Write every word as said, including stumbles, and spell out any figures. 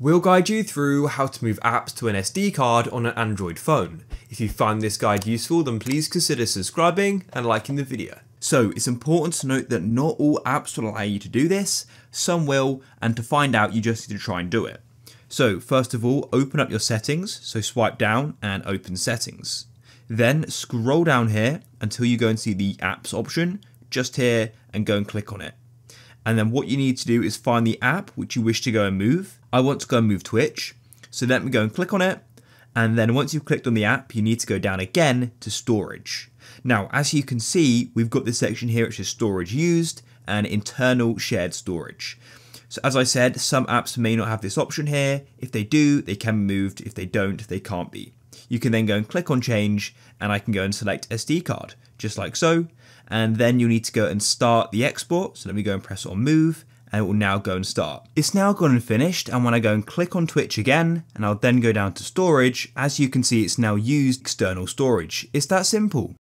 We'll guide you through how to move apps to an S D card on an Android phone. If you find this guide useful, then please consider subscribing and liking the video. So it's important to note that not all apps will allow you to do this, some will, and to find out you just need to try and do it. So first of all, open up your settings, so swipe down and open settings. Then scroll down here until you go and see the apps option, just here, and go and click on it. And then what you need to do is find the app which you wish to go and move. I want to go and move Twitch, so let me go and click on it. And then once you've clicked on the app, you need to go down again to storage. Now, as you can see, we've got this section here which is storage used and internal shared storage. So as I said, some apps may not have this option here. If they do, they can be moved. If they don't, they can't be. You can then go and click on change, and I can go and select S D card, just like so. And then you'll need to go and start the export. So let me go and press on move, and it will now go and start. It's now gone and finished, and when I go and click on Twitch again, and I'll then go down to storage, as you can see, it's now used external storage. It's that simple.